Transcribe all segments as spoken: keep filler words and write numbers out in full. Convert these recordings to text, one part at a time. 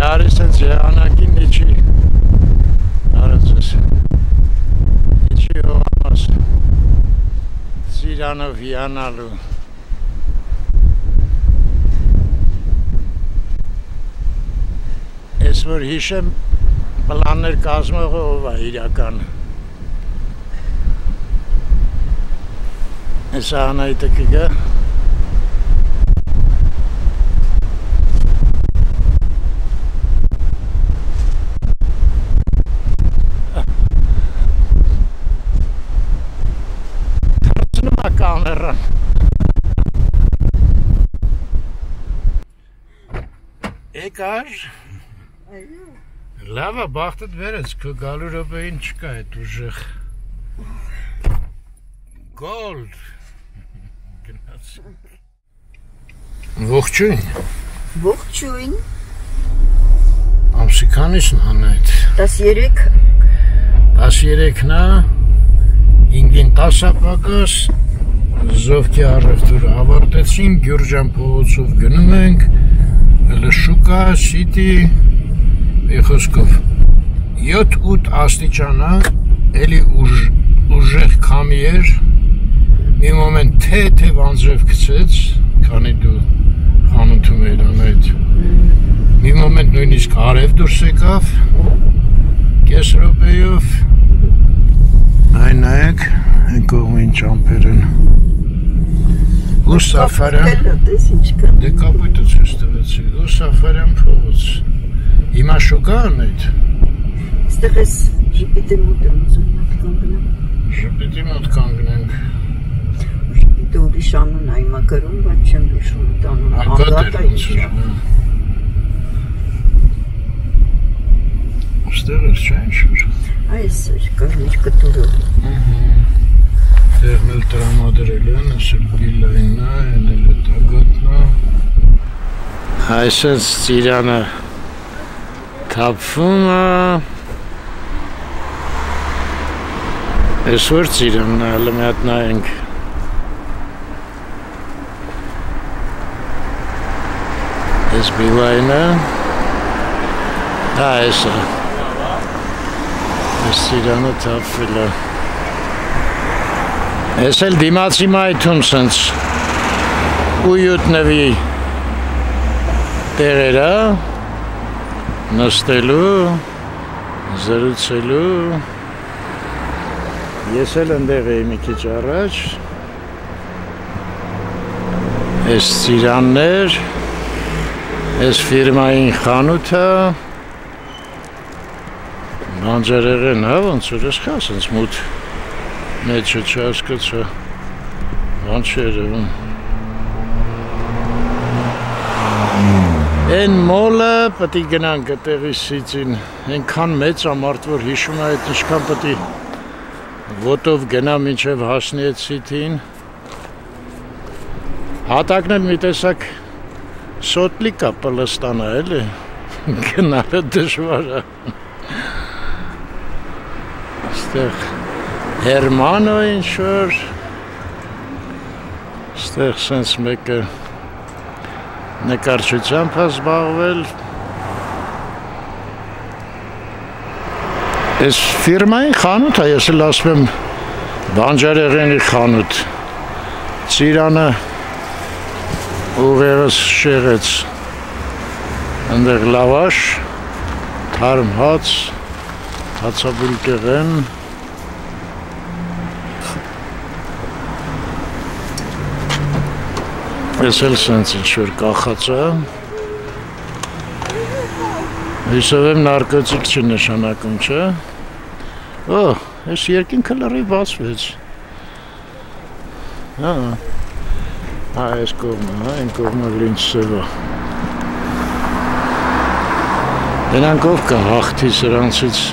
Yarısın cehanakin içi. Yarısın. İçi olmaz. Zirana Viyanalı. Esmer Hişem planlar kazmağı o var İrakan. Esanaydık ya. Ekar lava baktıt veririz ki galura beyin çıkayet uşak gold Vohçuyun Vohçuyun Amsikanisn anayet Das yerek Das yerek na ingin tasapakas Zovki arıqturu avartetsin Gürcan poğutsov günümünk Լշուկա սիտի իխոսկով յոթ ութ աստիճանա էլի ուժեղ քամի էր մի մոմենտ թե թե վանձրև գցեց քանի դու խանութում էր անայդ մի մոմենտ նույնիսկ արև դուրս եկավ կես րոպեով այն նայեք կողմին ճամփերն Ուսաֆարյան դեկապույտը ցույց տվեցին Ուսաֆարյան փողոց Հիմա շուկան այդ Այստեղ էս ժպիտի մոտ կանգնենք Ժպիտի մոտ կանգնենք Ժպիտը ուրիշ անուն այ մակարոն բայց չեմ հիշում տանուն Ագատ էր Այստեղ էր չայն շուր Այս էր կարմիր կտորով Tehmel tramaderelen, asıl billayna, enele tagatna. Haysen stilana tapfuma. Es wird stilana, alle mehr naeng. Es billayna. Da ist er. Es stilana tapfila. Esel dimaci maytun sens uyutnevi terera nastelu zarutselu Esel endere mi kiç arach Es siranner Es firmayin khanuta Manzareren havon sures khasens mut Մեջը չասկծա, անչ երևում։ Են մոլը պտի գնանք տեղի սիծին, ենքան մեծ ամարդ, որ հիշում այդ ինչքան պտի ոտով գնա մինչև հասնի այդ սիծին։ Հատակն էլ մի տեսակ սոտլի կա պլստանա էլի, գնալը դժվարա։ Ստեղ Hermano'in şur Ստեղսենց մեկը նկարչությամբ զբաղվել Ես ֆիրմայի խանութ է, ես էլ ասում եմ բանջարեղենի խանութ Ծիրանը ուղեղս շեղեց Այնտեղ լավաշ, թարմ հաց, հացաբուլկեղեն Esel sensin şurka kaça. Hüsevim narkotik için nişanakunca. Oh, es yerkin kalori basvez. Ha, ha es kovma, ha en kovma linç seva. Enan kovka hakti sıransız.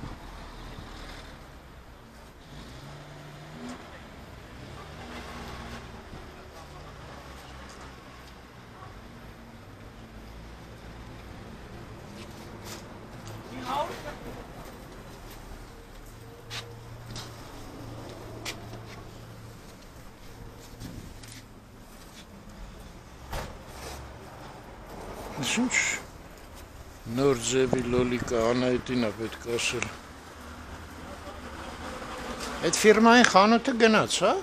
ինչ նոր ձևի լոլիկա անայտին է պետք ասել այդ ֆիրմայի խանութը գնաց հա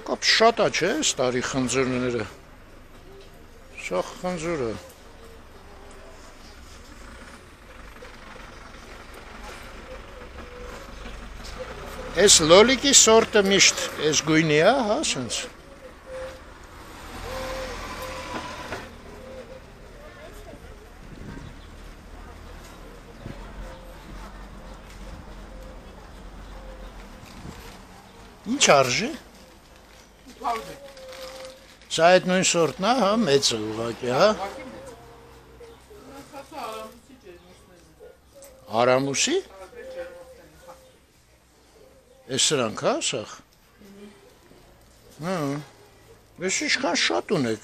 անկապ շատ է չէ՞ այս տարի խնձորները շող խնձորը Ես լոլիկի սորտը միշտ ես գույնի է, հա, սենց։ Ինչ արժի։ Սա այդ նույն սորտն է, հա, մեծը ուղղակի, հա։ Արամուսի։ Esran kasaq. Ha. Ve siz kaç şat unek?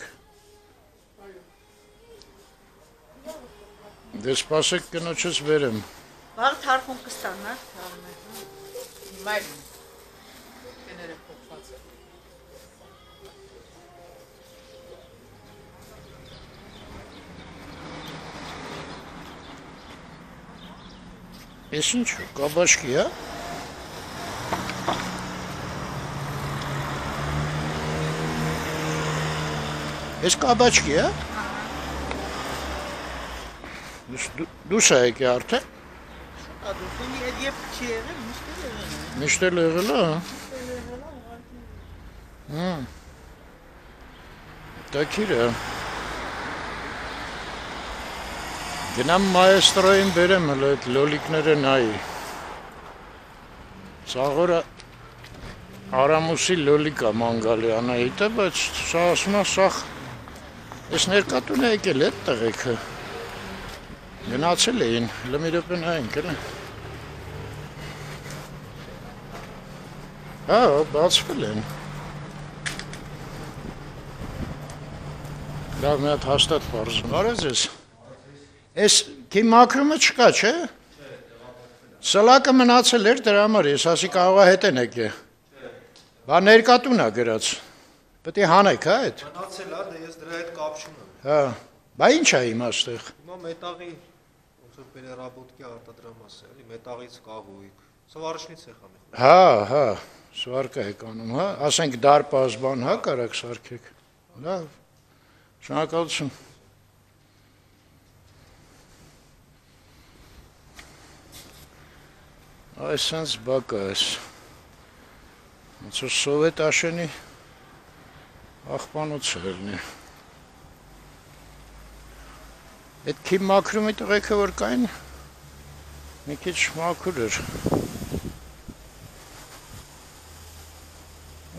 Despasak kinoçes verem. Var tarifun kıstan ha. Mayl. Genere kokfaz. Esin şu kabaşki ya. Ես կաբաչկի է։ Դուս է եկի արդեն։ Ադուսին է դեպ չի եղել, միշտ է եղել։ Միշտ է եղել է։ Հմ։ Դա քիր է։ Գնամ մայստրոին բերեմ հələ այդ լոլիկները նայի։ Սաղորը Արամուսի լոլիկա մանգալի անայիտ է, բայց սա ասմա սաղ Ես ներկատուն է եկել էտ տղեքը, գնացել էին, լմիրեպեն հայինք էլ է։ Հա, բացվել են։ Լավ միատ հաստատ պարզում, արեց ես։ Ես կի մակրումը չկա չէ։ Սլակը մնացել էր դրա համար, ես ասի կաղա հետ են եք է։ Բա ներկատուն է գրաց։ Պետի հանեք հա այդ։ Մնացել հա, դե ես դրա հետ կապշում եմ։ Հա, բա ինչ է իմ աստեղ։ Հիմա մետաղի, ոնց որ բերերաբոտքի արտադրամասը, էլի մետաղից կաղույք, սվարշնից է խամի։ Հա, հա, սվարկա եք անում, հա, ասենք դարպազ բան հա կարաք սարքեք։ Լավ, շնորհակալություն։ Այս սենց բակ է այս։ Ոնց որ սովետ աշենի Աղպանոց հելնի։ Այդ կի մակրումի տղեքը որ կային, մի քիչ մակուր էր։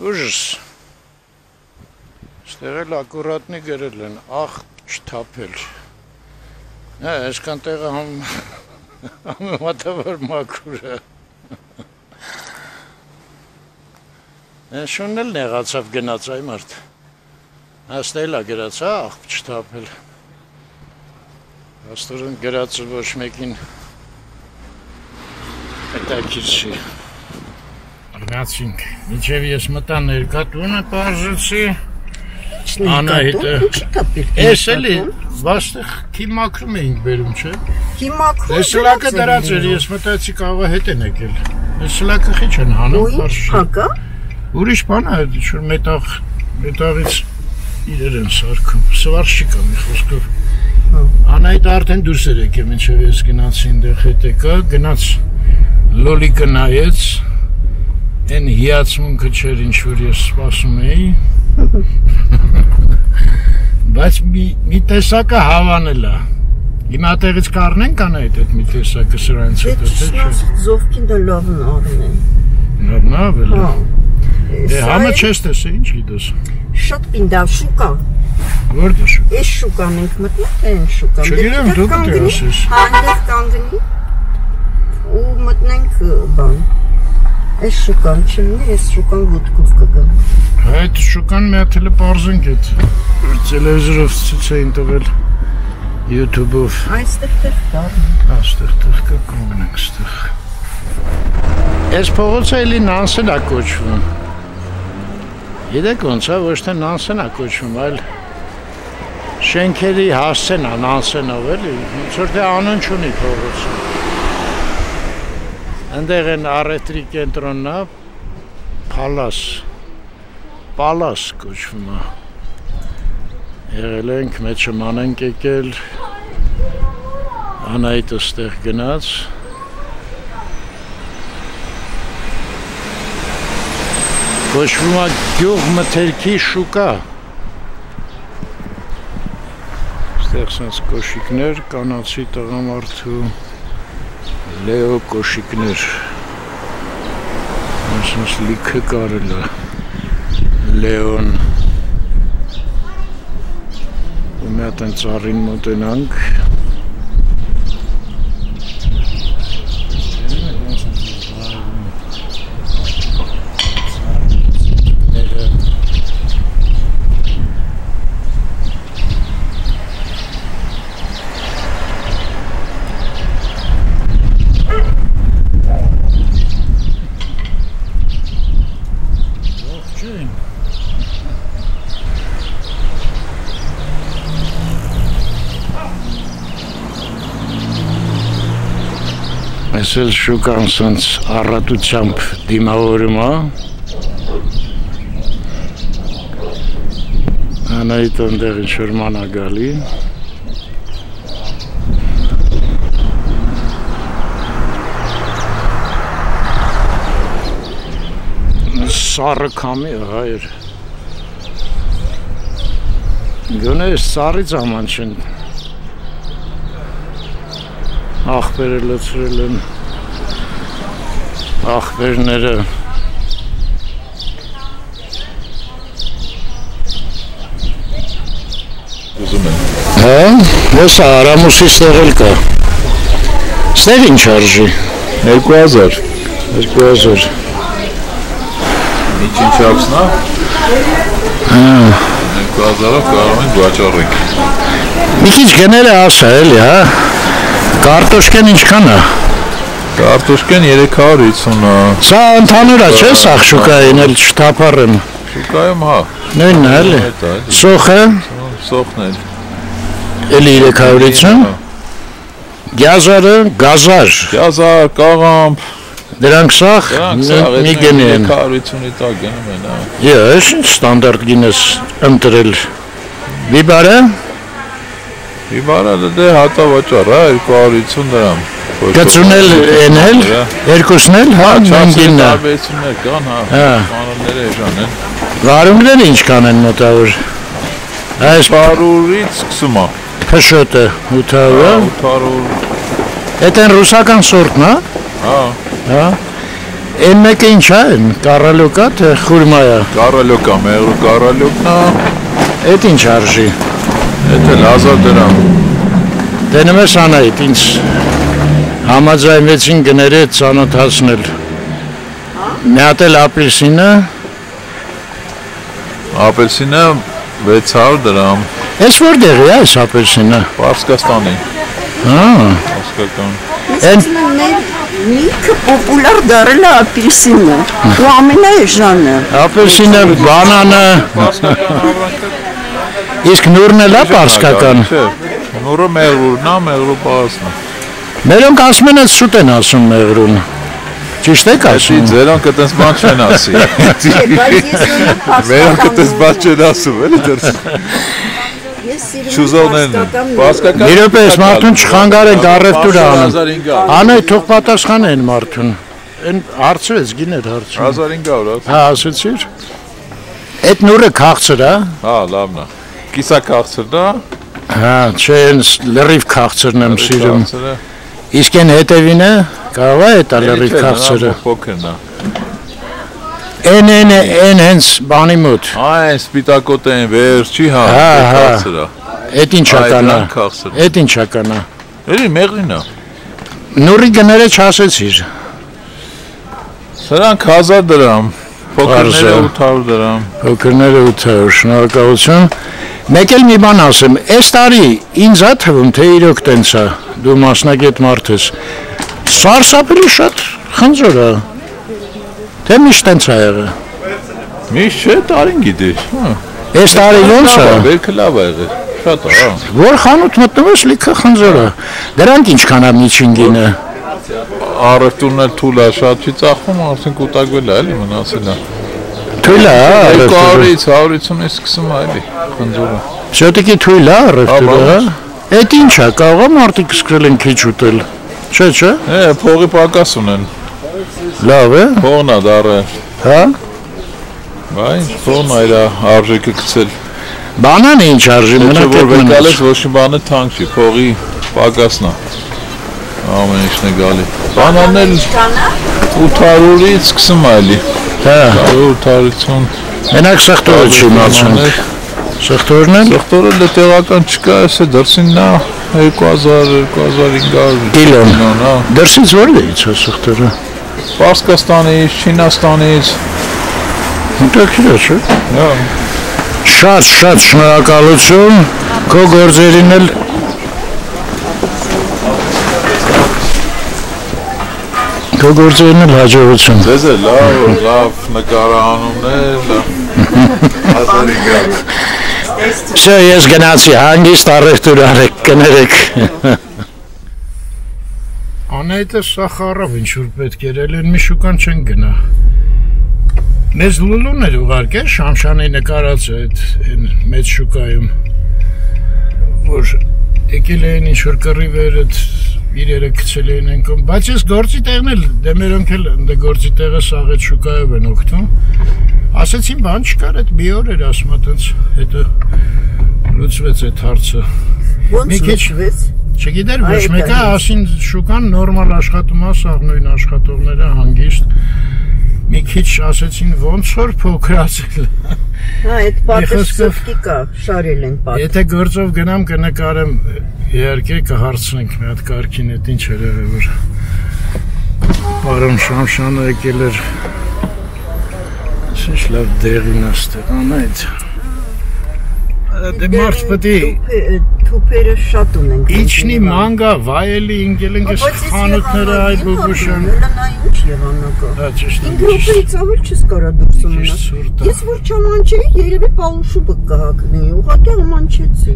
Ուժս, ստեղել ակուրատնի գրել են, աղպ չթապել։ Հա, այսքան տեղը համեմատաբար մակուր է։ Են շունն էլ նեղացավ գնաց այ մարդ։ Աստել է գրաց, հա, աղպ չթապել, աստորն գրացը ոչ մեկին հետաքրքիր չի։ Արնացինք, մինչև ես մտա ներկա տունը պարզեցի, Անահիտը, ես էլի, վաստեղ քի մաքրում էինք բերում, չէ։ Քի մաքրում էինք։ Ես սլակը դրած էր, ես մտացի կաղա հետ են եկել, ես սլակը խիչ են հանում պարզ։ Ուրիշ բան է, որ մետաղ, մետաղից իրեր են սարքում, սվարշիկ ամի խոսքով Անայիտ արդեն դուրս էր եք եմ, ինչև ես գնացի ինդեղ հետ եկա, գնաց լոլիկը նայեց, են հիացմունքը չեր ինչ-որ ես սպասում էի, բայց մի տեսակը հավանել է, իմ ատեղից կարնենք անայիտ էտ մի տեսակը սրանց էտ էտ էտ չնասիտ զովքին դա լավն արն է Նավն ավել Համը չես տես է, ինչ գիտես։ Շատ պինդավ շուկա։ Որդ է շուկա։ Ես շուկան ենք մտնեք են շուկան։ Չգիրեմ դու պտի ասես։ Հանդես կանգնի ու մտնենք բան։ Այս շուկան չունի, այս շուկան ոդկով կգա։ Այդ շուկան մի հատ էլ բարձուն գետ։ Տելևիզորով ցույց էին տվել YouTube-ով։ Այստեղ տեղ կա։ Այստեղ տեղ կա, կանգնենք այստեղ։ Այս փողոցը էլի Նանսեն է կոչվում։ Գիտեք ոնց է, ոչ թե Նանսեն է կոչվում, այլ շենքերի հասցեն է Նանսենով էլի, ոնց որ դե անուն չունի փողոցը։ Այնտեղ են առևտրի կենտրոնն է, Պալաս, Պալաս կոչվում է, եղել ենք, մեջը մանենք եկել, Անահիտը ստեղ գնաց, կոչվում է գյուղ մթերքի շուկա, ստեղ սենց կոշիկներ, կանացի տղամարդու, Leo koşikler, nasıl lik karılar, Leon, bu meydan sarın modenang, Այսպես շուկան սենց առատությամբ դիմավորում է, Անահիտ ընդեղ ինչ-որ ման է գալի, սարը քամի է հայր, գոնե այս սարից աման չեն, աղբերը լցրել են, աղբերները ուզում են հա՞, ես Արամուսի ստեղ էլ կա, ստեղ ինչ արժի երկու հազար երկու հազար միջին չափսն է հա երկու հազարով կարող ենք վաճառենք մի քիչ գները ասա էլի հա Kartoşken ինչքան է? Kartoşken երեք հարյուր հիսուն է։ Սա ընդհանուր է, չէ՞ սա շուկային էլ չթափառեմ։ Շուկայում հա։ Նույնն է էլի։ Սոխը։ Սոխն է։ Էլի երեք հարյուր հիսուն։ Գազարը, գազար։ Գազար, կաղամբ։ Դրանք սախ մի գնի են։ երեք հարյուր հիսունի տակ գնում են, հա։ Ես ինչ ստանդարտ գինես ընտրել։ Բիբարը։ Իմանալը դե հատավաճար է, երկու հարյուր հիսուն դրամ։ Գծունել են էլ, երկուսն էլ, հա, մենքինն է։ Չարսուն հարյուր վեցին կան, հա, կանոնները էժան են։ Վարունգները ինչ կան են մոտավոր։ Այս հարյուրից սկսում է։ Փշոտը ութ հարյուր։ հոտ հարյուր։ Էդ են ռուսական սորտն է։ Հա։ Հա։ Էն մեկը ինչ է, կարալոկա թե խուրմա է։ Կարալոկա, մեղր կարալոկն է։ Էդ ինչ արժի։ Եթե հազար դրամ։ Դենում ես Անահիտ, ինձ համաձայնվեցին գների հետ ծանոթացնել։ Մի հատ էլ ապելսինը։ Ապելսինը վեց հարյուր դրամ։ Էս որտեղի է այս ապելսինը։ Պարսկաստանի։ Հա։ Պարսկական։ Էն միկը պոպուլար դարել է ապելսինը։ Ու ամենաէժանը։ Ապելսինը, բանանը։ Իսկ նուրն էլ է պարսկական։ Նուրը մեղրուրն է, մեղրու պարսն է։ Մերոնք ասում են այդ շուտ են ասում մեղրուն։ Ճիշտ եք ասում։ Էդի ձերանք այդպես բան չեն ասի։ Մերոնք այդպես բան չեն ասում, էլի դերս։ Շուզոնեն։ Պարսկական։ Մի րոպե այս մարդուն չխանգարենք առևտուր անեն։ Անեն թող պատասխան են մարդուն։ Էն հարցրեց գիներ հարցում։ հազար ու հինգ հարյուր ասում։ Հա, ասեցիր։ Այդ նուրը քաղցր է։ Հա, լավն է։ Կիսա կաղցրն է։ Հա, չէ, ենս լրիվ կաղցրն եմ սիրում։ Իսկ են հետևին է, կաղա էտ է լրիվ կաղցրը։ Են են են հենց բանի մոտ։ Այն սպիտակոտ են վերջ չի հա, էտ կաղցրը։ Էտ ինչականա, էտ ինչականա։ Էլի մեղրին է։ Նուրի գները չասեցիր։ Սրան one thousand դրամ, փոքրները eight hundred դրամ, փոքրները eight hundred, շնորհակալություն։ Մեկ էլ մի բան ասեմ, այս տարի ինձ է թվում, թե իրոք տենց է, դու մասնակից մարդ ես, սարսափելի շատ խնձոր է, թե միշտ տենց է եղել։ Միշտ չէ, տարին գիտի։ Այս տարի ոնց է։ Վերքը լավ է եղել, շատ է, հա։ Որ խանութ մտնում ես, լիքը խնձոր է։ Դրանք ինչքան է միջինգինը։ Առևտուրն էլ թույլ է, շատ չի ծախում, արդեն կուտակվել է, էլի մնացել է։ Թույլ է, հա, երկու հարյուր-ից one fifty-ից սկսում է, էլի, խնձորը։ Շոտիկի թույլ է առևտուրը, հա։ Էդ ի՞նչ է, կարող է մարդիկ սկսել են քիչ ուտել։ Չէ, չէ։ Է, փողի պակաս ունեն։ Լավ է։ Փողն է դարել։ Հա։ Vay, sonayla harcı kıksel. Bana ne hiç harcı? Ne çabuk galet, hoşun bana tankçı, pori, bagasna. Aman işte galet. Bana ne? Utaruri çıksın Ali. He. Utaruri son. Ben aksak doğacım aslında. Sektör ne? Sektörün de telakan çıkarsa dersin ne? two thousand, two thousand Dilon. Dersin zor değil hiç o sektörü. Baskastan'ı, Çinistan'ı. Մտքերս է։ Հա։ Շատ շատ շնորհակալություն քո գործերին էլ։ Քո գործերին էլ հաջողություն։ Ձեզ էլ լավ, լավ նկարահանումներ, հազարի գալ։ Չէ, ես գնացի, հանգիստ առևտուր արեք, կներեք։ Անհետ է սախարով ինչ որ պետք էր, էլ մի շուկան չեն գնա։ Մեզ լուլուն էր ուղարկել, Շամշանի նկարած է այդ մեծ շուկայում, որ եկել էին ինչ-որ կռիվ էր, իրերը գցել էին ընկում, բայց ես գործի տեղն էլ, դե մերոնք էլ ընդ գործի տեղը սաղ այդ շուկայով են օգտում, ասեցին բան չկար, այդ մի օր էր ասում, այտենց հետո լուծվեց այդ հարցը։ Ոնց լուծվեց։ Չգիտեր, ոչ մեկը ասին շուկան նորմալ աշխատում է, սաղ նույն աշխատողները հանգիստ մի քիչ ասեցին ոնց որ փոքրացել։ Հա, այդ պատասխանը կա, շարել են պատը։ Եթե գործով գնամ կնկարեմ, իհարկե կհարցնենք մի հատ կարքին այդ ինչ էր եղել որ Պարոն Շամշանը եկել էր։ Ինչ լավ դերին աստեղ անայց։ Դե մարդ պետք է թուփերը շատ ունենք։ Ինչնի մանգա, վայելի ինգել ենք խանութները այդ բուբուշան։ Ինգրոպերից ավեր չս կարա դուրս մնաս, ես որ չամանչերի երևի պալուշուբը կհակնեի, ուղղակի ամանչեցի։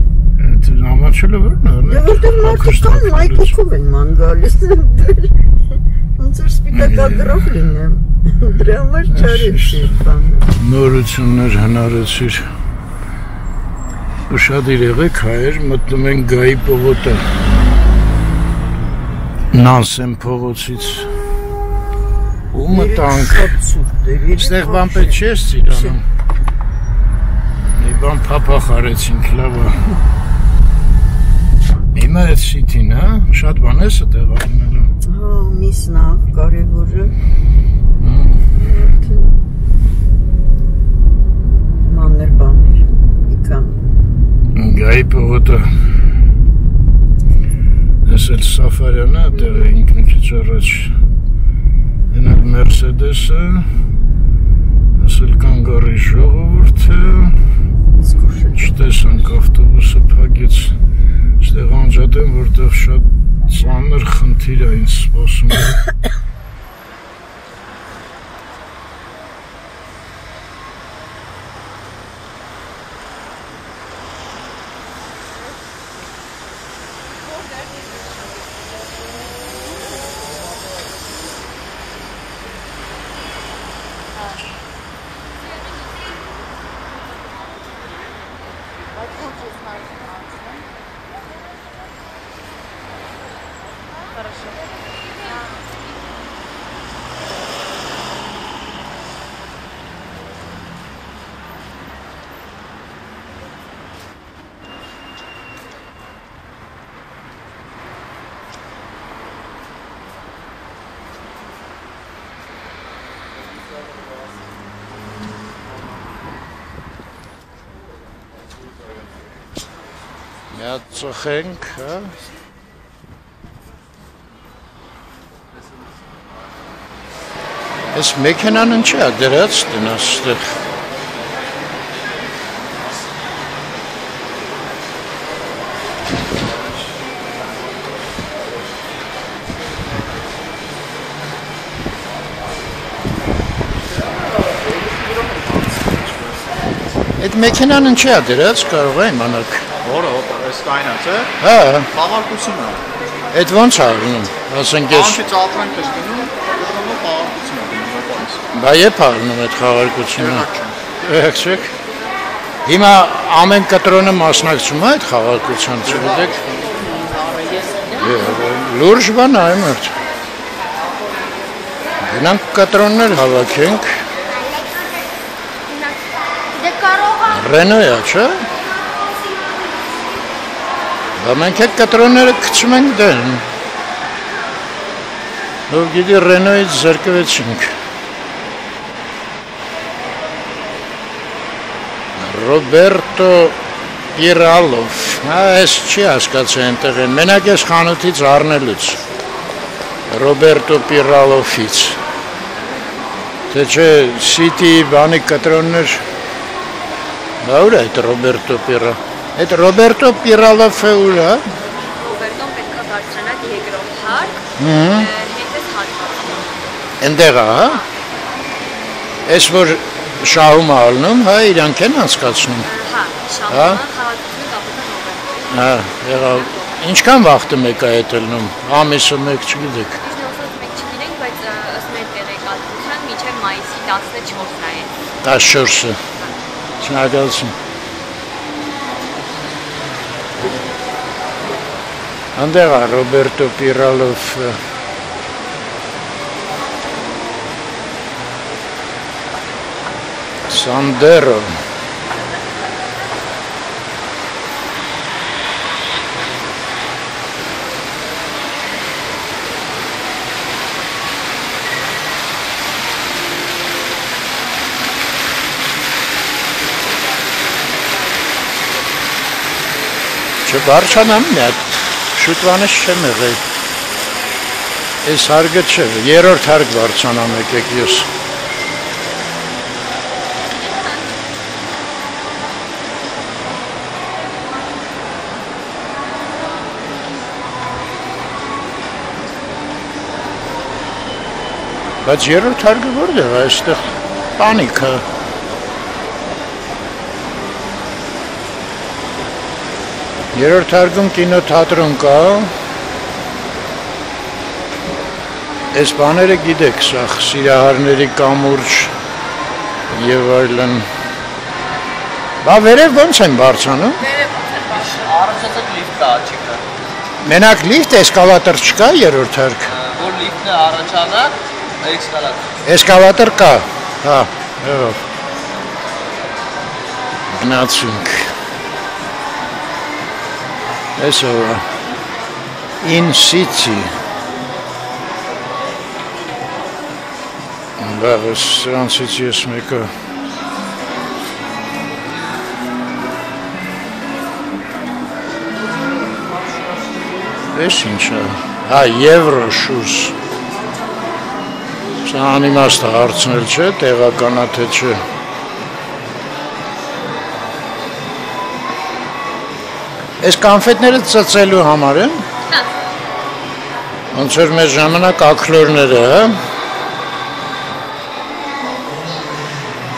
Ամանչելը որն է։ Դե որտեղ մարդիկ կան, լայքոքով են ման գալիս, ոնց որ սպիտակագրով լինեմ, դրա համար չարեցի բանը։ Նորություններ հնարեցիր։ Շատ իրեղեք հայեր, մտնում են գայի պողոտը, նանսեն պողոցից։ Ու մտանք, ստեղ բան պետ չես ծիրանում, մի բան պապախ արեցինք, լավա։ Իմա այդ սիտին, հա, շատ բան ես է տեղարնելու։ Հա, միսնա, կարևորը, մաններ բաններ, իկան։ Գայի պողոտը, ես էլ Սավարյանա տեղ է ինքնքից առաջ։ Հնել մերսեդեսը, ասել կանգարի ժողովորդը, չտեսանք ավտովուսը պագից, ստեղ անջատեմ, որտեղ շատ ծանր խնդիր այնց սպասում է։ Ծխենք, հա։ Ես մեքենան ինչի՞ է դրած դնաց այդտեղ։ Այդ մեքենան ինչի՞ է դրած, կարող է իմանալ։ Որը այս կայնած է։ Հա։ Խաղարկությունն է։ Այդ ո՞նց է լինում, ասենք ես։ Ոնց ծափրանք ես գնում, գնում խաղարկություն է։ Bayağı parlıyor et kahvaltıcının. Eksik. Hima amen katrona masnak cuma et kahvaltıcının. Lurj bana aymet. Benim katronlar havakink. Reno ya çe. Amen ket katronları küçmen den. Doğru gidiyor Reno'yu zerkevetçink. Roberto Piralov. Այս չի հասկացա այնտեղ են։ Մենակ էս խանութից առնելուց։ Roberto Piralov-ից։ Թե չէ City-ի բանի կտրոններ։ Դա ուր է այդ Roberto Piralov։ Այդ Roberto Piralov-ը ուր է։ Roberto-ն պետք է դարձնա երկրորդ հարկ։ Հետս հարկ։ Ընդեղ է, հա։ Էս որ Şahım alınım, ha İran kenan skatsınım. Ha, şahım alınım, ha kapıdan oldu. Ha, inçkan vakti meka etilnum, amisi mekçilik. Mekçilik, bak ısmet gerek alınırken, miçer mayısı dansına çoğunayın. Taşşursu. Şuna gelsin. Andeğa Roberto Piralov. Sandero. Չբարչանամ մեկ, շուտվանս չեմ եղել։ Այս հարգը չէ, երրորդ հարգ բարձանամ եկեք ես։ Բայց երրորդ հարգը որտեղ է այստեղ տանիքը երրորդ հարգում կինոթատրոն կա այս բաները գիտեք սա սիրահարների կամուրջ եւ այլն բա վերև ո՞նց են բարձանում առանցածը լիֆտ կա չկա մենակ լիֆտ էսկալատոր չկա երրորդ հարգ որ լիֆտն է առաջանա Էսկալատոր կա, հա, հեղով, գնացինք, այս ովա, ին սիցի, բավ ես սրանցից ես մեկը, ես ինչա, հա, եվրո շուս, Անիմաստը հարցնել չէ, տեղականա թե չէ։ Այս կանֆետները ծծելու համար են։ Ոնց որ մեր ժամանակ աքլորները, հա։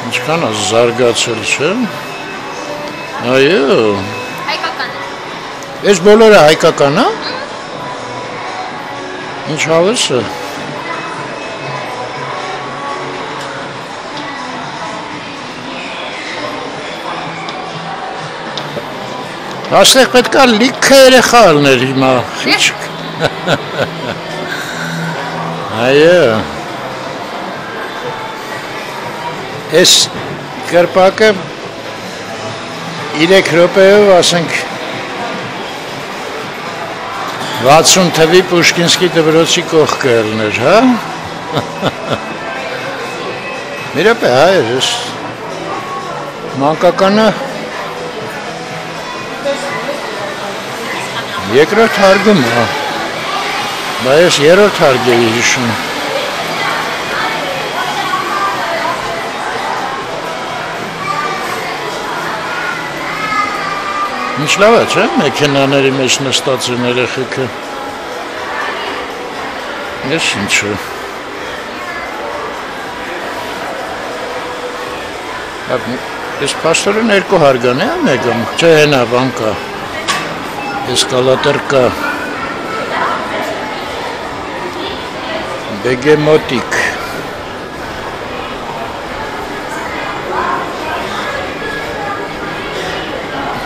Ինչքան է զարգացել, չէ։ Այո։ Հայկական է։ Այս բոլորը հայկական է։ Ինչ հավես է։ Աստեղ պետք է լիքը երեխալներ հիմա, խիչք։ Այո։ Ես կրպակը իրեք րոպեով ասենք վաթսուն թվի Պուշկինսկի դպրոցի կողքը ելներ, հա։ Մի րոպե, այո, ես մանկականը Երկրորդ հարգում է, բայց երրորդ հարգ էի հիշում։ Ինչ լավ է, չէ՞, մեքենաների մեջ նստած են երեխեքը։ Ես ինչու։ Ապա ես փաստորեն երկու հարգան է մեկը, չէ՞ հենա վանկա։ Էսկալատոր կա։ Բեգեմոտիկ։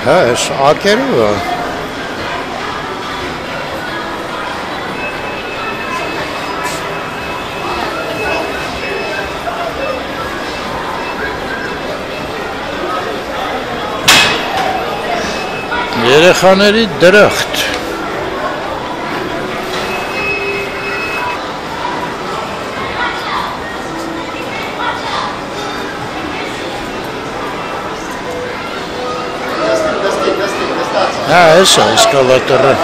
Հես, ակերու է։ Երեխաների դրախտ։ Ha, esa eskalatörü.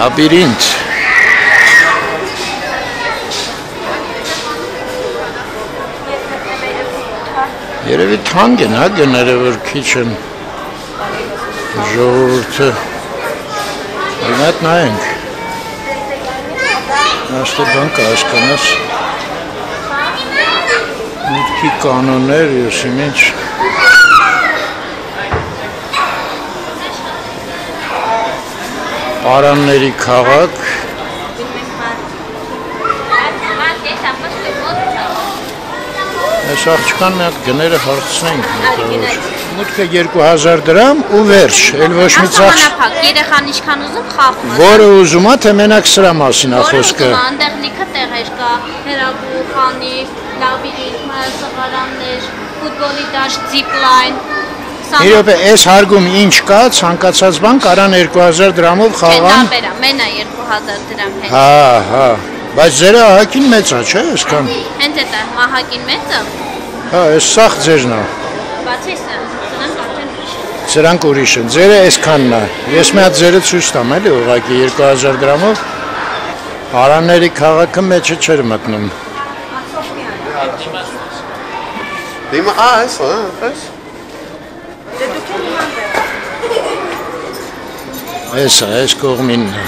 Labirint. Yerevi tangin ha genere var kitchen. Jort. Net nine. Nasıl banka aşkınız? Mutki kanunlar yosimiz. Aranları kavak. Esakçıkan genel harcısına gidiyoruz. Mutka yerku hazar dram uverş. Elbaş mıcak. Var uzuma temen aksıramasın akhoska. Իրոպե այս հարգում ինչ կա, ցանկացած բան կարան երկու հազար դրամով խաղան։ Չէ, դա մենա երկու հազար դրամ հետ։ Հա, հա, բայց ձեր ահագին մեծ է, չէ՞, այսքան։ Հենց էտա, ահագին մեծ է։ Հա, այս սախ ձերն է։ Բացի սա, սրանք արդեն ուրիշ են։ Սրանք ուրիշ են, ձերը այսքանն է։ Ես մի հատ ձերը ցույց տամ, էլի, ուղղակի երկու հազար դրամով Արանների քաղաքի մեջը չէր մտնում։ Դիմա, այս, այս։ Esa, es կողմինն է։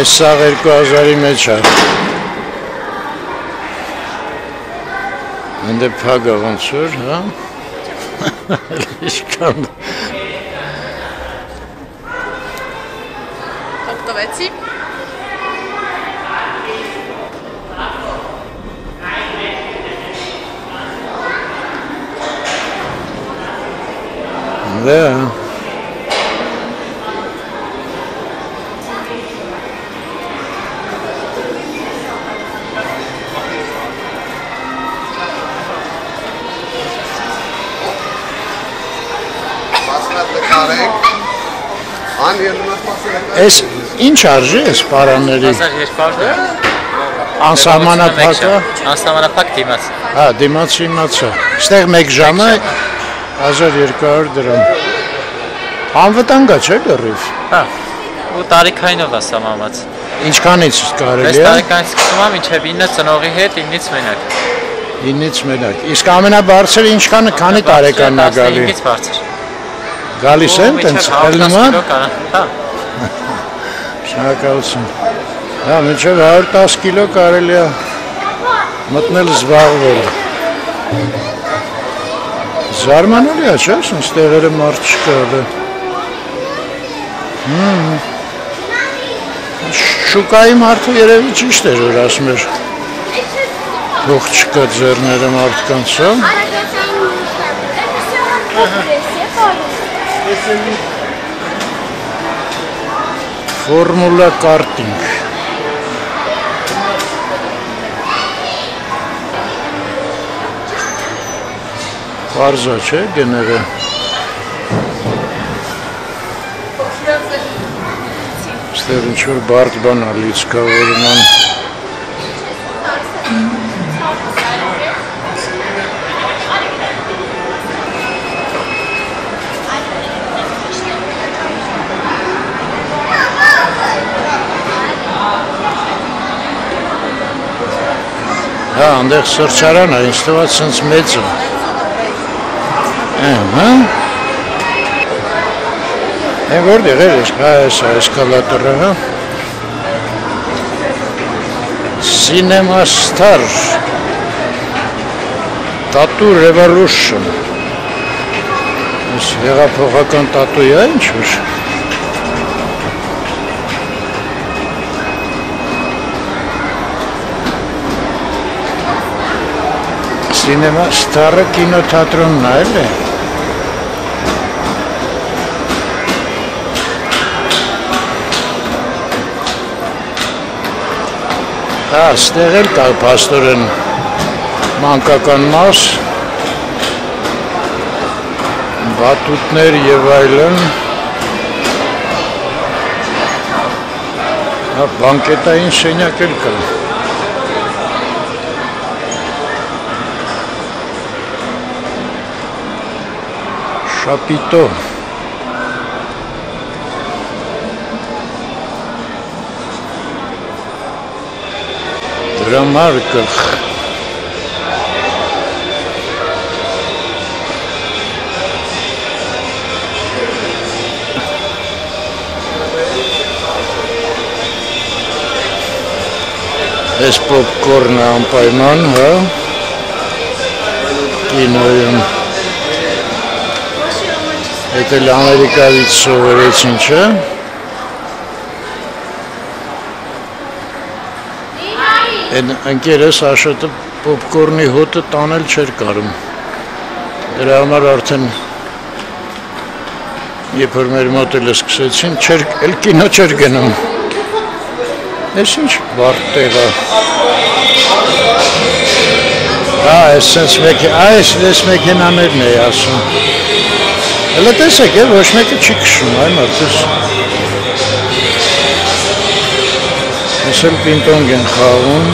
Այս սաղ երկու հազարի մեջ է։ Մնդե փագա ոնց որ, հա։ Իշքան։ Օգտվեցի։ Դե Ես ինչ արժի ես պարանների։ Անսահմանափակը։ Անսահմանափակ դիմաց։ Հա, դիմաց իմացա։ Այստեղ մեկ ժամը հազար երկու հարյուր դրամ։ Անվտանգ է, չէ՞ դեռ։ Հա։ Ու տարիքայինով է սահմանված։ Ինչքանից կարելի է։ Ես տարիքայինից սկսում եմ մինչև ինը ծնողի հետ իննից մենակ։ Իննից մենակ։ Իսկ ամենաբարձրը ինչքան է, քանի տարեկանն է գալի։ Իննից բարձր։ Գալիս են տենց ելնման։ Հա։ Շնորհակալություն։ Հա, մինչև հարյուր տասը կիլո կարելի է մտնել զբաղվել։ Զարմանալի է, չէ՞, այս տեղերը մարդ չկա դե։ Շուկայի մարդը երևի ճիշտ էր, որ ասում էր փող չկա ձեռները մարդկանց, հա։ Formula karting. Arza չէ գները։ Ստեղ ինչ որ բարդ բան ա լիցքա որնան։ Հա, այնտեղ սրճարան ա, ինձ թվաց ցած մեծ ա։ Ne var diye geliş, ha, eskalatörü ha. Cinema Star, Tattoo Revolution. Mesela poğakan tattoo yayınmış. Cinema Star kino tiyatronun öyle. Ա, ստեղ էլ կա պաստորեն մանկական մաս, բատուտներ և այլն, բանկետային շենյակ էլ կա։ Շապիտո։ Դրամարկղ Ես պոպքորն է անպայման, հա, կինոյում Ետ էլ ամերիկավից սովորեցին չէ Ընկերս Աշոտը պոպկորնի հոտը տանել չէր կարում, դրա համար արդեն երբ որ մեր մոտելը սկսեցին, էլ կինո չէր գնում, ես ինչ բարդ տեղ է, այս մեքենաներն է ասում, հələ տեսեք է ոչ մեկը չի քշում, այ մարդուս Սել պինտոնգ են խաղում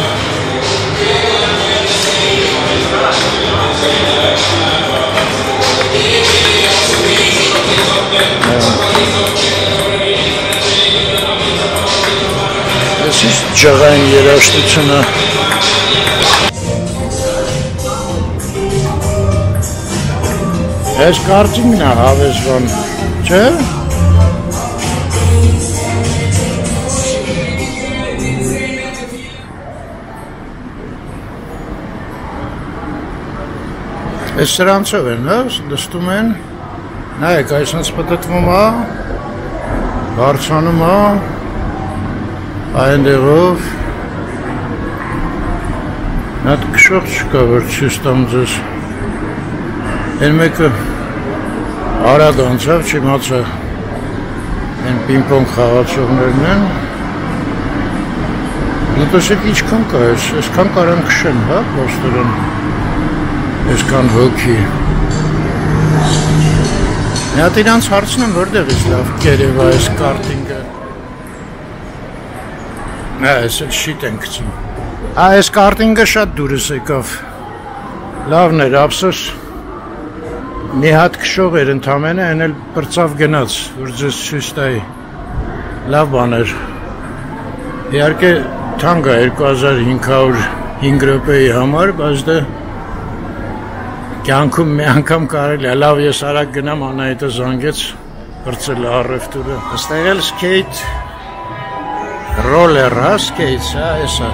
Ես ինչ ջղային երաշտությունը Ես կարծիքն է հավեսվան, չէ? Ես սրանցով են, դստում են, նայք այսնց պտտվում ա, բարձանում ա, այն դեղով, նատ կշող չկա, որ չիստամ ձեզ, են մեկը արադ անցավ, չի մացա, են պինպոնք խաղացողներն են, նտոսեք իչքան կա ես, ես կան կարան կշեմ, հա, պոստորեն, Ես կան հոգի Նյատ իրանց հարցնեմ որտեղ ես լավ կերևա այս կարտինգը Այս էլ շիտ են գծում Այս կարտինգը շատ դուրս եկավ Լավն էր ապսոս Մի հատ քշող էր ընդամենը Այն էլ պրծավ գնաց որ ձեզ ցույցտայի Լավ բան էր Իհարկե թանկ է երկու հազար հինգ հարյուր հինգ րոպեի համար բայց դե Կյանքում մի անգամ կարել է, լավ ես արագ գնամ անայտը զանգեց, բրցել է առևտուրը։ Այստեղ էլ սկեյթ ռոլեր, հա, սկեյթ, հա, էսա։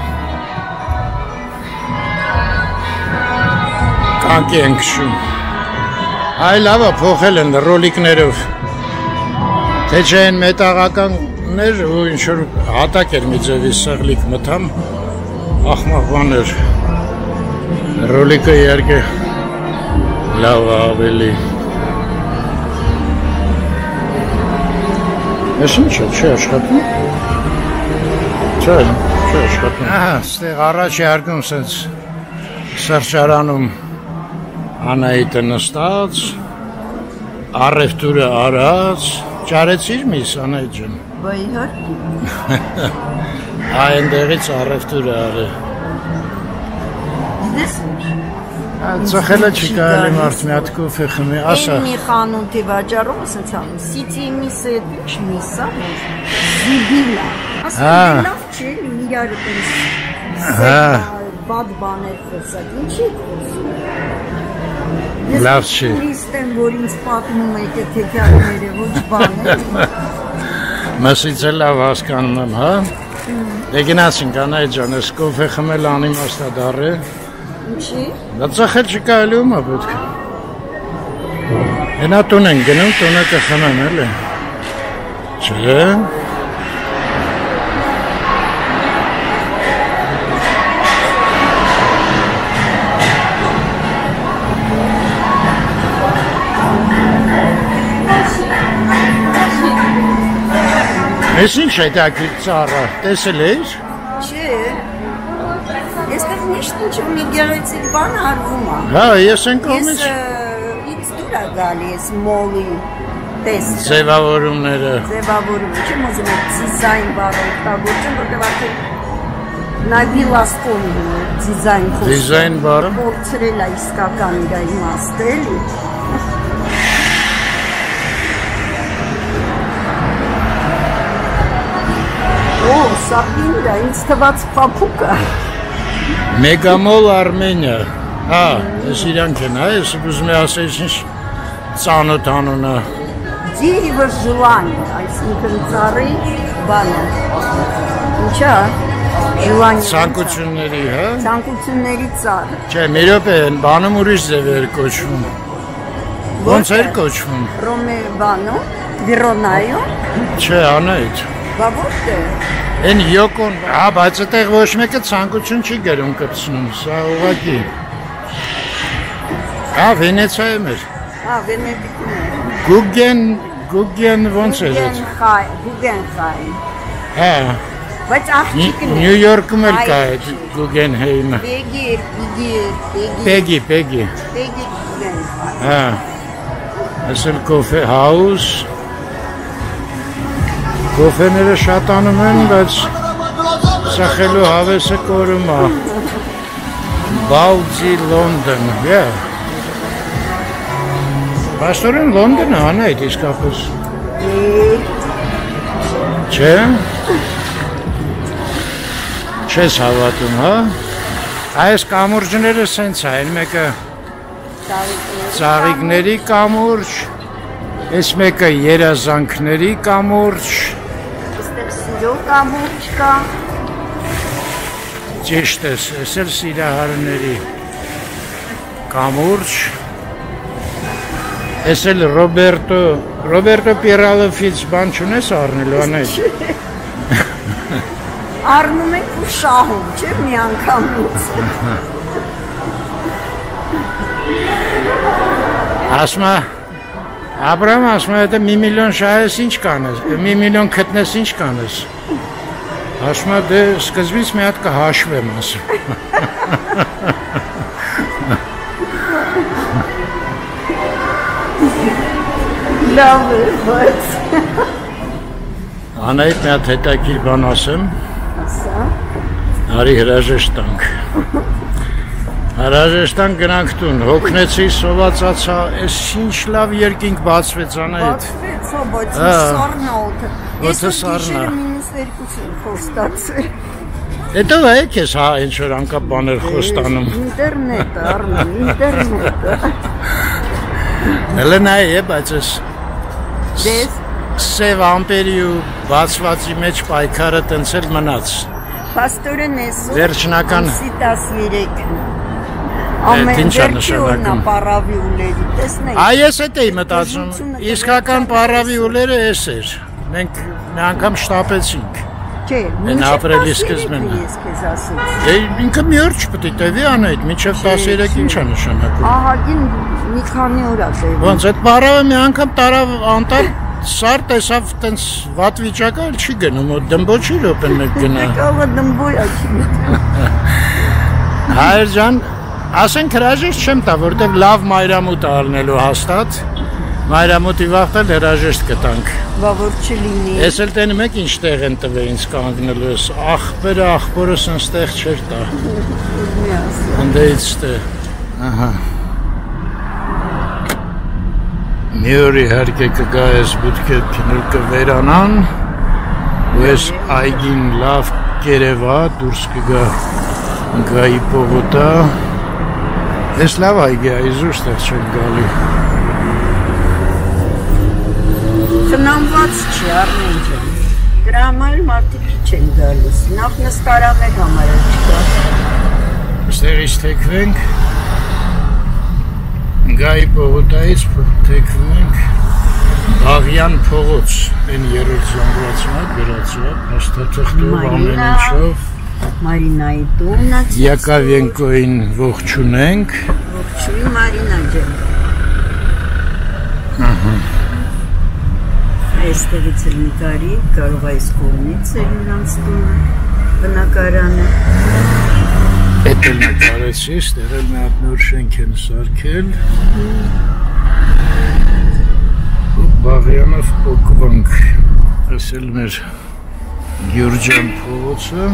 Կանքի են քշում։ Այ լավա փոխել են ռոլիկներով։ Թե չէ են մետաղականներ ու ինչ-որ հատակ էր մի ձևի սեղլիկ մտամ, ախմախ բան էր։ Ռոլիկը իհարկե լավ ավելի Ես ինչ է, չէ աշխատում? Չէ, չէ աշխատում Ստեղ առաջ է հարգում սենց սրճարանում Անայիտը նստած, առևտուրը արած, ճարեցիր միս Անայիտ ջան։ Բայց իհարկե։ Այնտեղից առևտուրը արը։ Դես։ Ծխելը չի կարելի մարդ մի հատ կոֆե խմի, աշա։ Մի խանութի վաճառում ասած անում, սիցի միս է, ի՞նչ միս է։ Զիբիլա։ Ասա լավ չի, իրար էս։ Հա։ Բադ բաներ խոսած, ինչի՞ խոսում։ Lavçı. Mesela lavas kanım ha. Deki nasıl kanay canıs kofe xmelanim astadarı. Çi? Nasıl çıkıyor mu bu? Ena tunen genem tuna kaçanam hele. Çi? Nesin şeyde akıtçar? Teseler? Şey, esnafmış çünkü migrantlar bana arvuma. Ha, yaşan kalmış. Es, hiç duragalis moli test. Zevavurum nere? Zevavurum. Çünkü mazlumet design var. Tabii çünkü burada var ki, nabi laston design var. Design var. Portrela iskakan gaymas değil. O Sabinda instavat papuka. Megamall Armenia. Ha, Siriyanken ha, biz ne asesiz sanat anına. Diğer Zulan, Aysinkarı bana. Uça. Zulan. Sankutsuneri ha? Sankutsuneri zar. Çe Meropen bana muriz de ver koçum. Konser koçum. Rome bana, Veronayo. Çe anayt. Բավոստե Էն յոկոն հա բայց այդտեղ ոչ մեկը ցանկություն չի գերում կպցնում սա ուղակի Հա Վենեցիայում էր Հա Վենետիկում Գուգեն Գուգեն ոնց էր այդ Գուգեն Հայ Հա Բայց աղջիկն է Նյու Յորքում էլ կա այդ Գուգեն Հայը Պեգի Պեգի Պեգի Պեգի Գուգեն Հա Այսօր կոֆե հաուս Կոֆեները շատ անում են, բայց սխելու հավեսը կորում է։ Բաուձի Լոնդոն, յա։ Պաստորեն Լոնդոնը անայդ իսկապես։ Չէ։ Չես հավատում, հա։ Այս կամուրջները սենց է, այն մեկը ծաղիկների կամուրջ, այս մեկը երազանքների կամուրջ։ Կամուրջկա Ճիշտ ես, ես էլ սիրահարների կամուրջ Ես էլ Ռոբերտո Ռոբերտո Պիրալովից բան չունես առնելու անայիտ Առնում եք ու շահում, չէ՞ մի անգամից Ասմա Abraham asma ete bir milyon şahıs inç kanız, bir milyon ketnes inç kanız. Asma de skazvis mi atka haş ve mas. Love it. Anayip mi at heta kilban asım? Asam. Ari hrazestang. Հրաժեշտան գնանք տուն, հոգնեցի, սովածացա, ես ինչ լավ երկինք բացվեց անայիտ։ Բացվեց, հո, բայց ինչ սառնա օդը։ Ես գիշերը մինուս երկուսին խոստացել։ Հետո եք ես հա ինչ-որ անկապ բաներ խոստանում։ Ինտերնետը, առնում, ինտերնետը։ Հələ նայ է, բայց ես սև ամպերի ու բացվածի մեջ պայքարը տենց էլ մնաց։ Պաստորեն եսու, ամսիտաս երեքն Ամենջերքյուրնա պարավի ուլերի, տեսնեի։ Այ ես էտ էի մտացում, իսկական պարավի ուլերը ես էր, մենք մի անգամ շտապեցինք, են ապրելի սկզմենը։ Ինքը մի օր չպտի տևի անայիտ, մինչև տասերեք ինչ է նշանակում։ Ահագին մի քանի օր ասեի։ Ոնց էտ պարավը մի անգամ տարավ անտար Սար տեսավ տենց վատ վիճակը էլ չի գնում, ոտ դմբոչի ռոպեն մեկ գնա։ Հայր ջան Ասենք հրաժեշտ չեմ տա, որտեղ լավ մայրամուտ առնելու հաստատ, մայրամուտի վաղտել հրաժեշտ կտանք։ Բա որ չլինի։ Ես էլ տենի մեկ ինչ տեղ են տվել ինձ կանգնելու, ես ախպերը ախպորս ընստեղ չեր տա։ Անդեից տեղ, ահա։ Մի օր իհարկե կգա ես պետք է քիներ կվերանան, ու ես այգին լավ կերևա, դուրս կգա գայի պողոտա։ Ես լավ այգի այզուր ստեղ չեն գալի։ Խնամված չի Արմեն ջան, դրամալ մարդիկ քիչ են գալիս, նախ նստարամեր համարը չկա։ Ստեղից թեքվենք, գայի պողոտայից թեքվենք, Աղյան փողոց, են երրորդ զանգվածնակ, գրացվակ, հաստատեղտով ամեն ինչով, Մարինայի տուննաց Յակավենկոյին ողջունենք Ողջունի Մարինա ջան Այստեղից էլ մի տարի կարող այս կողմից էր իրանց տունը բնակարանը Էդ էլ նա կարեցի, ստեղ էլ մի հատ նոր շենք են սարքել Բաղյանով փոքվանք Ասել մեր Գյուրջան փողոցը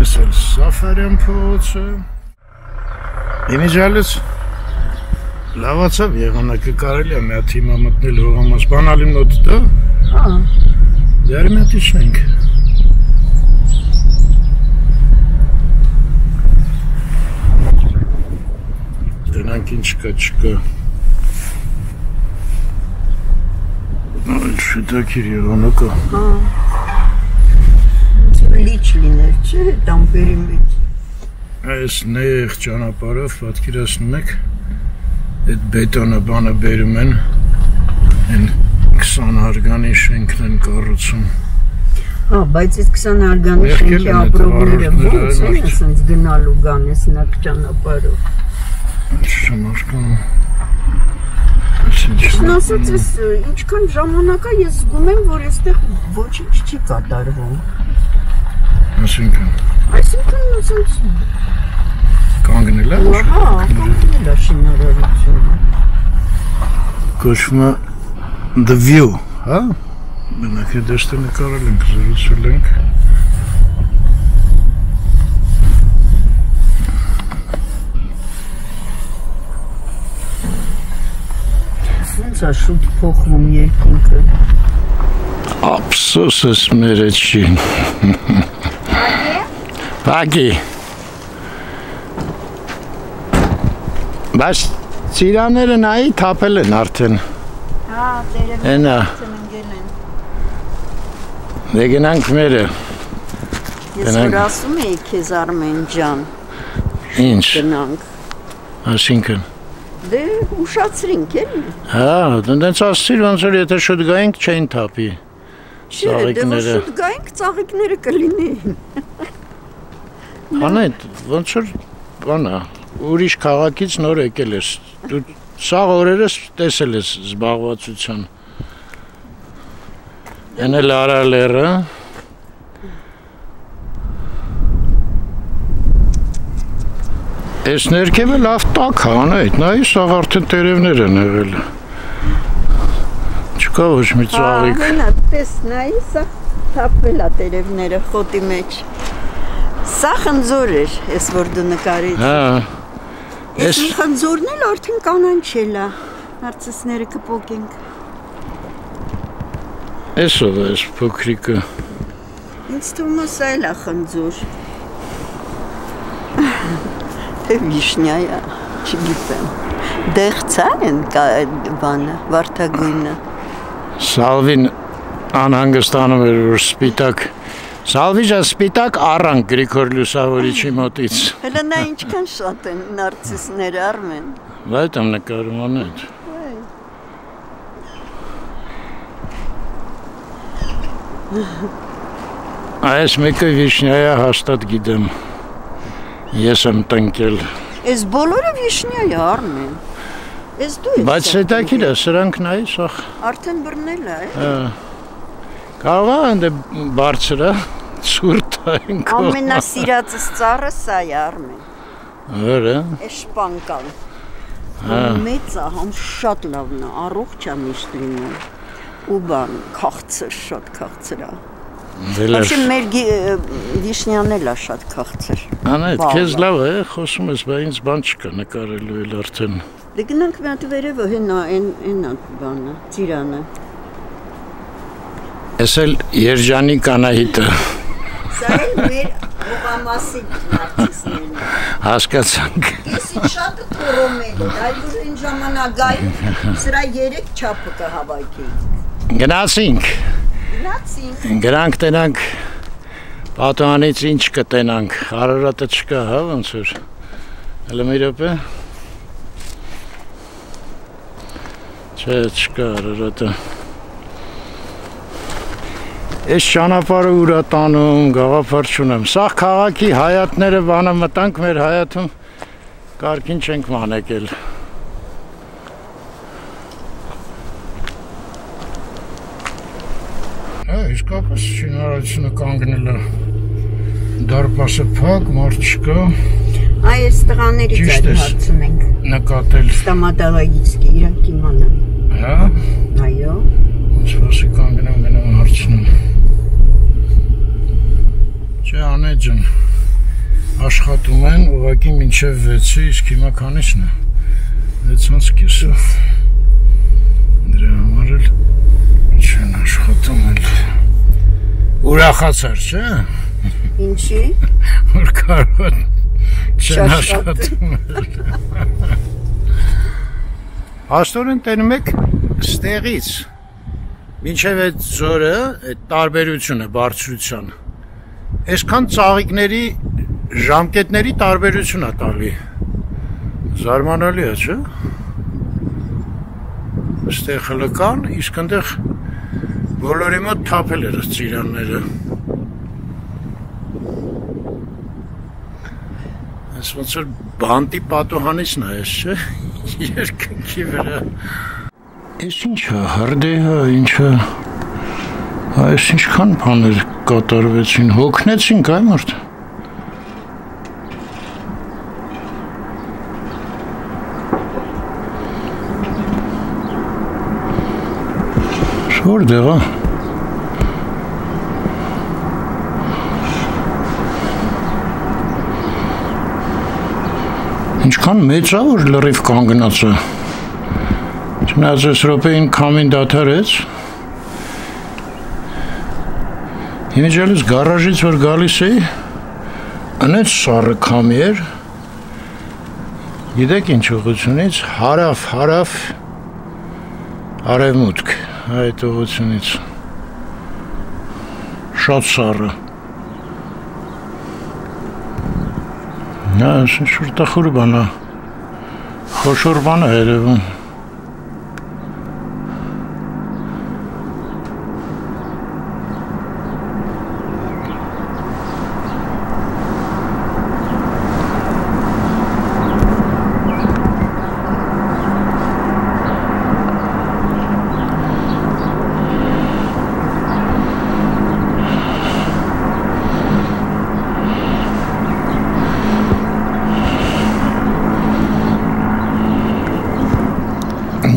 Ես սաֆարյան փողոցը Իմիջալից լավացավ եղանակը կարելի է մի հատ հիմա մտնել հողամաս բանալի մոտ դա Հա Դեռ մի հատ իջնենք Դրանք ինչ կա չկա Շուտակիր եղանակը Հա Լիչ լիներ, չէ, դամբերին մեջ։ Այս նեղ ճանապարհով պատկերացնում եք, այդ բետոնը բանը բերում են, այն քսան հարգանի շենքն են կառուցում։ Հա, բայց այդ քսան հարգանի շենքի ապրողները ո՞նց են ասած գնալու գան այս նեղ ճանապարհով։ Չեմ հասկանում։ Ինչն ասած էս, ինչքան ժամանակա ես զգում եմ, որ այստեղ ոչինչ չի կատարվում։ Այսինքն Այսինքն նոցանցում Կանգնել է Հա, կանգնել է շինարարությունը Կոչվում է The View, հա? Մենակ է դեստը նկարել ենք, զրուցել ենք Սենց է շուտ փոխվում երկինքը Ապսոս ես մեր է չին Բակի Բայց ծիրաները նայի թապել են արդեն Հա, տերևից են ընգել են Դե գնանք մերը Ես որ ասում էի քեզ Արմեն ջան Ինչ Գնանք Այսինքն Դե ուշացրինք էլի Հա, դենց ասցիր ոնց որ եթե շուտ գայինք չեն թափի Չէ, դե որ շուտ գայինք ծաղիկները կլինեին Հանետ, ոնց որ, բանա, ուրիշ քաղաքից նոր եկել ես, դու սաղ օրերս տեսել ես զբաղվածության, են էլ արալերը, ես ներքևը լավ տաք հանետ, նայի սաղ արդեն տերևներ են եղել, չկա ոչ մի ծաղիկ, հա, տես նայի սա թապվել է տերևները խոտի մեջ Սա խնձոր էր, ես որ դու նկարեց էր։ Ես մի խնձորն էլ արդեն կանանչել է, նարցիսները կպոկենք։ Ես ով ես փոքրիկը։ Ինձ թվում է սա էլ է խնձոր։ Թե վիշնյայ է, չգիտեմ։ Դեղց են բանը, վարդագույնը։ Սալվին անհանգստանում էր, որ սպիտակ Սալվիջը սպիտակ առանք գրիքոր լուսավորիչի մոտից։ Հելը նա ինչքան շատ են նարցիսներ արմեն։ Այդ եմ նկարում անետ։ Այս մեկը վիշնյայա հաստատ գիտեմ, ես եմ տնկել։ Ես բոլորը վիշնյայա արմեն, ես դու ես տնկել։ Բայց հետաքիրը, սրանք նայի սախ։ Արդեն բրնել է, է։ Կարվա հանդե բարցրը, Çurtayın kola. Amena siracız çarı sayarmen. Öyle. Eşpankan. Metsa ham şat lavna, arıqça mislinim. Uban kaxtır, şat kaxtıra. Вообще մեր վիշնյանն էլա շատ քաղցր։ Անա այդ քեզ լավ է, խոսում ես, բայց ինձ բան չկա նկարելու էլ արդեն։ Դե գնանք մի հատ վերևը, հենա, այն այնա բանը, ծիրանը։ Էս էլ Երջանի Կանահիտը։ Սա էլ մեր ռոմամասի արտիստն է։ Հասկացանք։ Իսկ շատը թորում է, այլ այն ժամանակային սրա երեք չափը կհավաքեի։ Գնացինք։ Գրանք տենանք պատանից ինչ կտենանք, Արարատը չկա, հա, ոնց որ։ Հələ մի րոպե։ Չէ, չկա Արարատը։ Էս ճանապարհը ուրա տանում, գաղափար չունեմ։ Սա քաղաքի հայատները բանը մտանք մեր հայաթում կարգին չենք մանեկել։ Իսկապես շինարարությունը կանգնել է, դարպասը փակ, մարդ չկա։ Այ այս տղաներից այդ հարցում ենք նկատել։ Ստամատալագից իրանք իմանան։ Հա։ Այո։ Ոնց որ կանգնեմ գնամ հարցնեմ։ Չէ, անեջն աշխատում են ուղղակի մինչև վեցը, իսկ հիմա քանիսն է։ վեցից կեսը։ Դրա համար էլ չեն աշխատում էլ։ Ուրախացար, չէ՞։ Ինչի՞։ Որ կարող չեն աշխատում։ Հաստորեն տենում եք ստեղից մինչև այդ զորը, այդ տարբերությունը բարձրության։ Այսքան ծաղիկների ժամկետների տարբերություն է տալի։ Զարմանալի է, չէ՞։ Այստեղ հլը կան, իսկ այնտեղ բոլորի մոտ թափել էր ծիրանները։ Այս ոնց որ բանտի պատուհանիցն է, չէ՞, երկնքի վրա։ Էս ինչ է, հրդեհը, ինչ է։ Այս ինչքան բաներ կատարվեցին, հոգնեցինք, այ մարդ։ Orada ha. Ինչքան մեծ է որ լրիվ կանգնած է։ Չնայած այս րոպեին քամին դադարեց։ Իմիջիալից գարաժից որ գալիս էի, անեց սառը քամի էր։ Գիտեք ինչ ուղղությունից, հարավ, հարավ արևմուտք։ Այդ ուղությունից շատ սառը։ Նա շուտ տխուր բան է, խոշոր բան է երևում։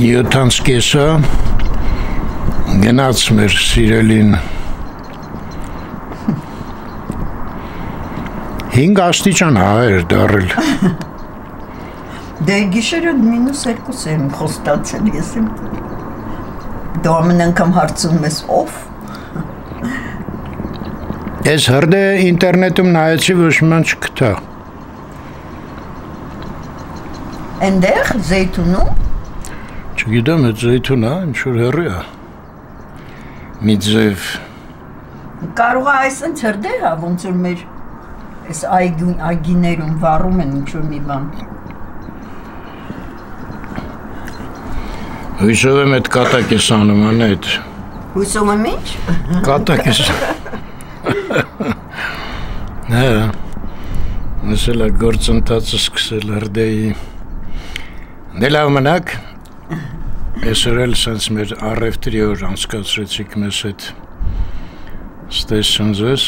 Յոթանց կեսը գնաց մեր սիրելին։ Հինգ աստիճան էր դարել։ Դե գիշերը մինուս երկուս եմ խոստացել ես եմ։ Դու ամեն անգամ հարցում ես ով։ Ես հրդե ինտերնետում նայեցի, ոչ մի բան չգտա։ Այնտեղ Զեյթունում Չգիտեմ, այդ զեյթուն է, ինչ-որ հեռու է, մի ձև։ Կարող է այս ընդ հրդեհ է, ոնց որ մեր այս այգիներում վառում են ինչ-որ մի բան։ Հույսով եմ այդ կատակ ես անում, անե այդ։ Հույսով եմ ինչ? Կատակ ես։ Հա, ես էլ է գործ ընթացը սկսել հրդեհի։ Դե լավ մնաք։ Այսօր էլ սենց մեր առևտրի օր անցկացրեցիք մեզ հետ ստեսցնձ ես։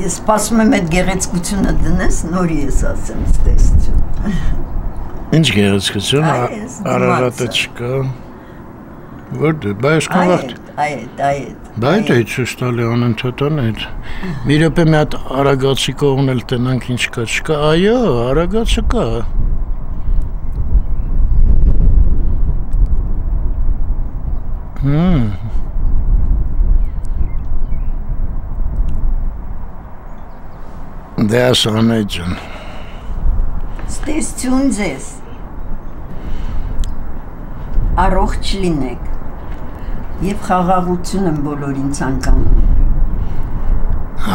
Ես սպասում եմ այդ գեղեցկությունը դնես, նորի ես ասեմ տեսություն։ Ինչ գեղեցկություն, Արարատը չկա։ Որտե՞, Բայաշքան վաղ։ Այդ, այդ։ Բայ դա է ցույց տալի անընդհատան այդ։ Մի րոպե մի հատ Արագացի կողմն էլ տնանք ինչ կա, չկա։ Այո, Արագացը կա։ Հմ։ Դե Սանեյ ջան։ Ստեսություն ձեզ։ Առողջ լինեք։ Եվ խաղաղություն եմ բոլորին ցանկանում։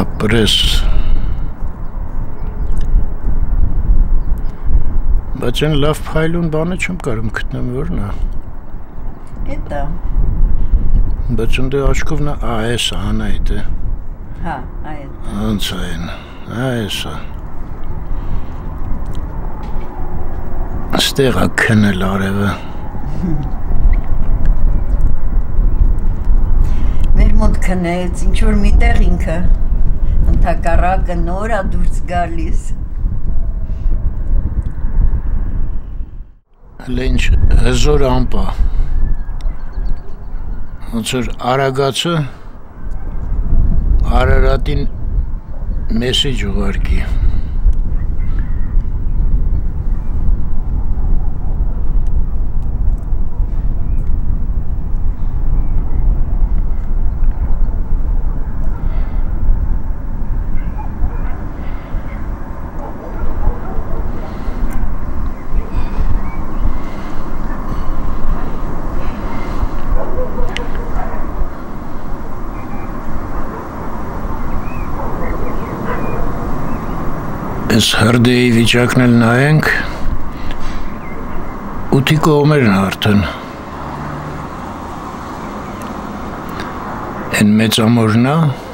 Ապրես։ Բայց այն լավ փայլուն բանը չեմ կարող գտնեմ, որն է։ Էդա։ Բայց ընդ աչքով նա այս Անեյ է։ Հա, այդ։ Ոնց այն։ Այս ստեղ է քնել արևը։ Մեր մոտ քնեց, ինչ որ միտեղ ինքը ընդհակառակը նոր է դուրս գալիս։ Լենչ հզոր ամպա։ Ոնց որ Արագացը Արարատին Mesaj var ki Ես հրդեհի վիճակն էլ նայենք, ութի կողմերն արդեն, են մեծամորն է